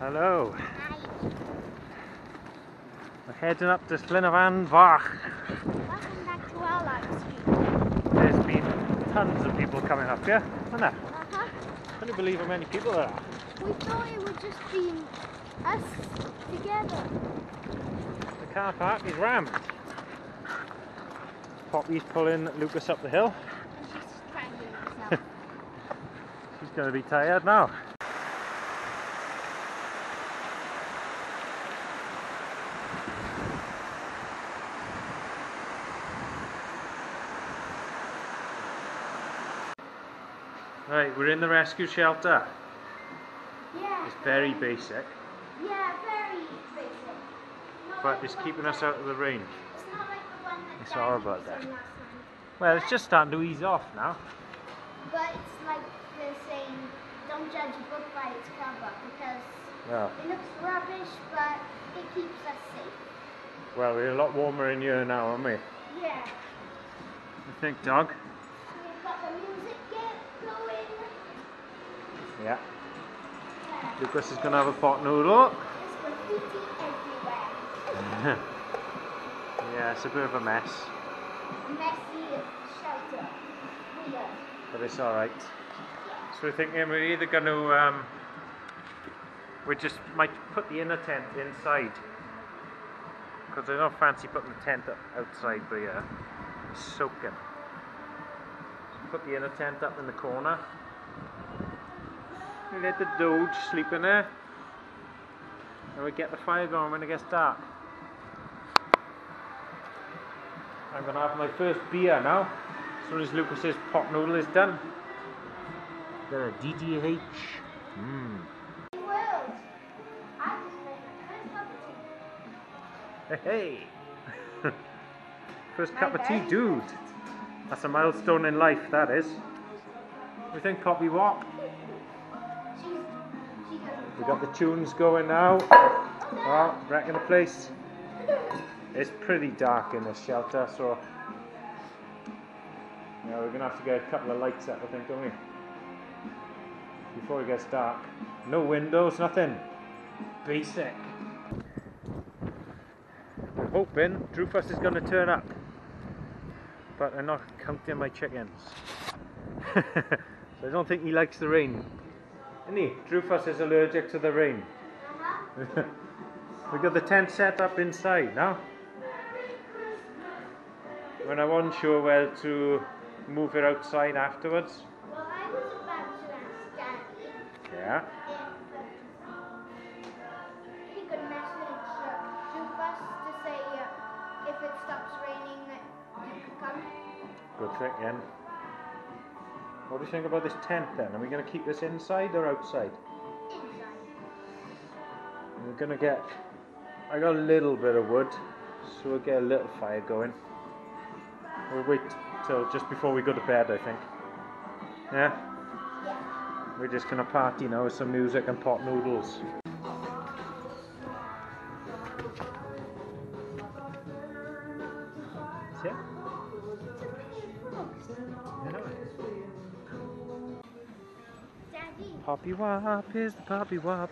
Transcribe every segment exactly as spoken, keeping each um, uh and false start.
Hello. Hi. We're heading up to Llyn y Fan Fach. Welcome back to our live stream. There's been tons of people coming up here, hasn't there? Uh-huh. Couldn't believe how many people there are. We thought it would just be us together. The car park is rammed. Poppy's pulling Lucas up the hill. She's strangling herself. She's going to be tired now. Right, we're in the rescue shelter. Yeah. It's very basic. Yeah, very basic. Not but like it's keeping us out of the rain. It's not like the one that it's all about that. Well, it's just starting to ease off now. But it's like they're saying, don't judge a book by its cover, because well, it looks rubbish, but it keeps us safe. Well, we're a lot warmer in here now, aren't we? Yeah. I think, dog. We've got the music going. Yeah. Lucas is going to have a pot noodle. There's graffiti everywhere. Yeah, it's a bit of a mess. Messy shelter. Weird. But it's alright. Yeah. So we're thinking we're either going to... Um, we just might put the inner tent inside. Because I don't fancy putting the tent up outside the uh, soaking. So put the inner tent up in the corner. We let the doge sleep in there, and we get the fire going when it gets dark. I'm going to have my first beer now, as soon as Lucas's pot noodle is done. The D D H. Mm. Hey! hey. First cup of tea, dude! That's a milestone in life, that is. We think Poppy walk. We've got the tunes going now. Oh, wrecking the place. It's pretty dark in this shelter, so yeah, we're going to have to get a couple of lights up, I think, don't we? Before it gets dark. No windows, nothing. Basic. We're hoping Drufus is going to turn up. But I'm not counting my chickens. So I don't think he likes the rain. Drufus is allergic to the rain. Uh-huh. We got the tent set up inside now. When I wasn't sure whether to move it outside afterwards. Well, I was about to ask Daddy. Yeah. If he could message Drufus to say uh, if it stops raining that you could come. Good thinking. What do you think about this tent then? Are we going to keep this inside or outside? Inside. We're going to get... I got a little bit of wood, so we'll get a little fire going. We'll wait till just before we go to bed, I think. Yeah? Yeah. We're just going to party now with some music and pot noodles. Yeah? Poppy Wop is the Poppy Wop.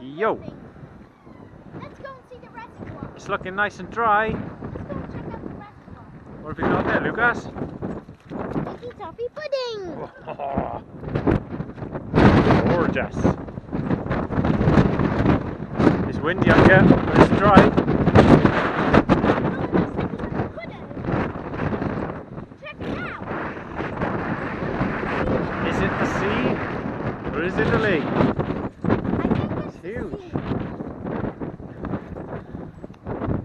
Yo! Let's go and see the reservoir. It's looking nice and dry. Let's go and check out the reservoir. What have you got there, Lucas? Sticky toffee pudding! Oh, gorgeous! It's windy up here, but it's dry. Oh, pudding. Check it out! Is it the sea? Or is it a lake? I think it's, it's huge. What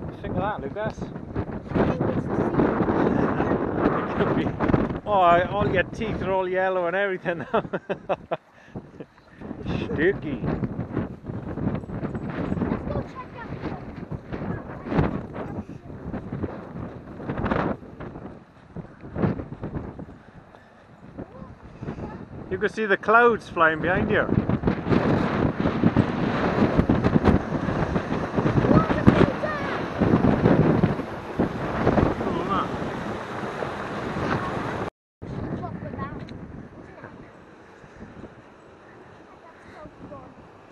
do you think of that, Lucas? I think it's the sea. It could be. Oh, all your teeth are all yellow and everything now. Sticky. Let's go check out. You can see the clouds flying behind you.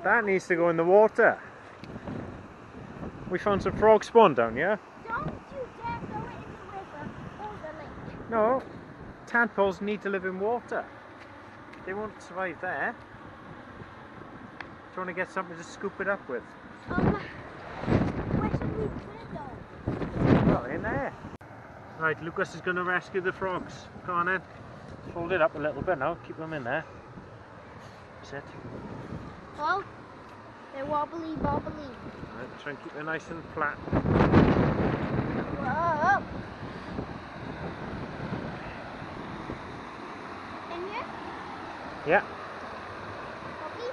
That needs to go in the water. We found some frog spawn down here. Don't you dare go in the river or the lake. No, tadpoles need to live in water. They won't survive there. Do you want to get something to scoop it up with? Um, where should we put it though? Well, in there. Right, Lucas is going to rescue the frogs. Go on then. Fold it up a little bit now, keep them in there. That's it. Well, they're wobbly bobbly. Right, try and keep it nice and flat. Whoa! In here? Yeah. Wobbly?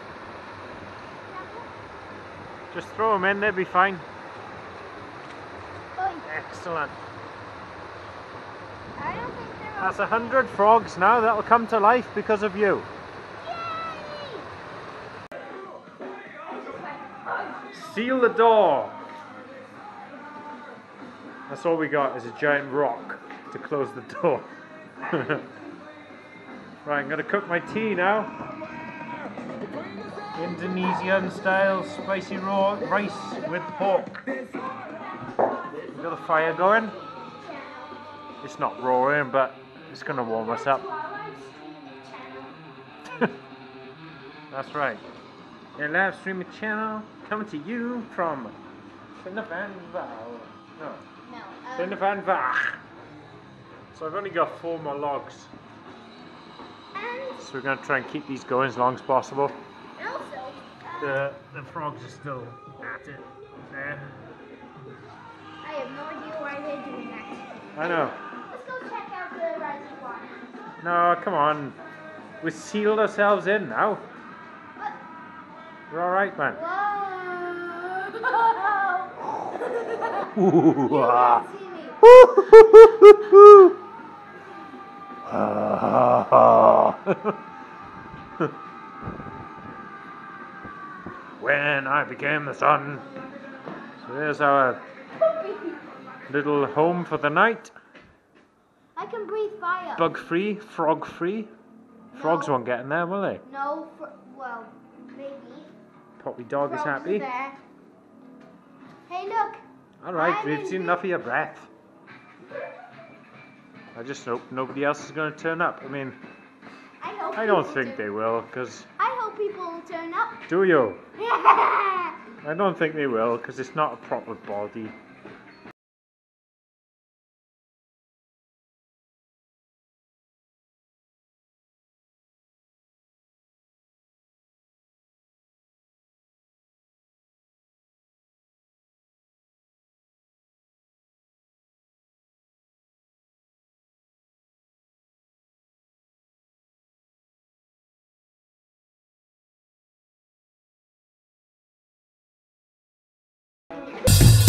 Just throw them in, they'll be fine. Boy. Excellent. I don't think they're all... That's a hundred frogs now that'll come to life because of you. Seal the door. That's all we got is a giant rock to close the door. Right, I'm gonna cook my tea now. Indonesian style spicy raw rice with pork. We've got the fire going. It's not roaring, but it's gonna warm us up. That's right. Your live streaming channel coming to you from Llyn y Fan Fach. No. No. Llyn y Fan Fach. So I've only got four more logs. And so we're going to try and keep these going as long as possible. And also, uh, the, the frogs are still at it there. I have no idea why they're doing that. I know. Let's go check out the reservoir now. No, come on. We've sealed ourselves in now. You're alright, man. When I became the sun. So there's our little home for the night. I can breathe fire. Bug free, frog free. Frogs no. won't get in there, will they? No, fr well, maybe. Poppy dog frogs is happy. There. Hey, look. All right, we've seen enough of your breath. I just hope nobody else is going to turn up. I mean, I, hope I don't think do. they will, because I hope people will turn up. Do you? Yeah. I don't think they will, because it's not a proper body.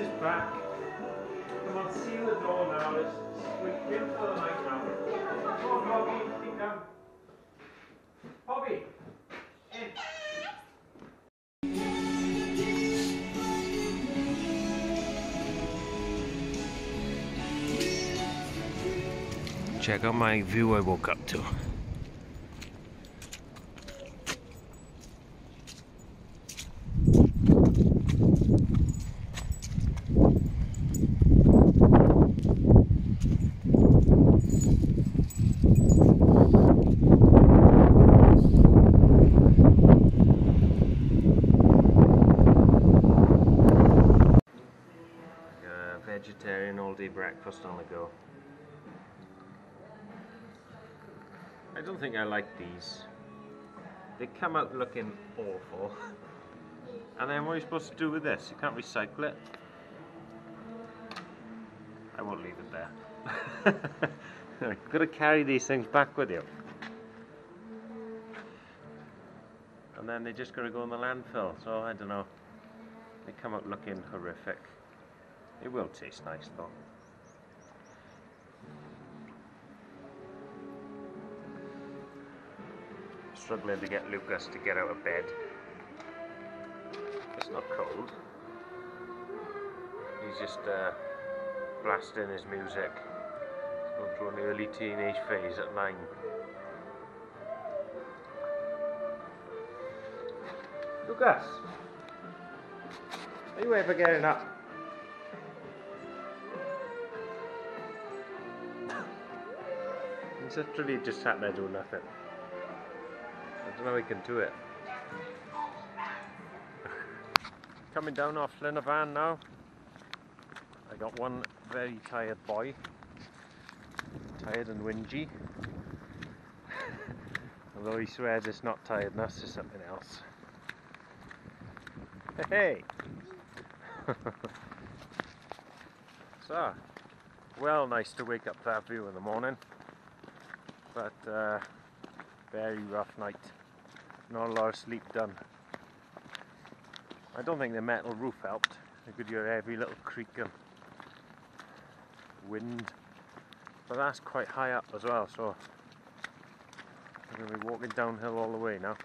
Is back. Come on, seal the door now. Let's sleep in for the night now. Come on, Bobby, keep down. Bobby, in. Check out my view I woke up to. healthy breakfast on the go. I don't think I like these. They come out looking awful. And then what are you supposed to do with this? You can't recycle it. I won't leave it there. You've got to carry these things back with you. And then they're just going to go in the landfill. So I don't know. They come out looking horrific. It will taste nice though. Struggling to get Lucas to get out of bed. It's not cold. He's just uh, blasting his music. He's going through an early teenage phase at nine. Lucas, are you ever getting up? He's literally just sat there doing nothing. I don't know how he can do it. Coming down off Llyn y Fan now. I got one very tired boy. Tired and whingy. Although he swears it's not tiredness, it's something else. Hey! So, well, nice to wake up to that view in the morning. But, uh, very rough night. Not a lot of sleep done. I don't think the metal roof helped. You could hear every little creak and wind. But that's quite high up as well, so I'm going to be walking downhill all the way now.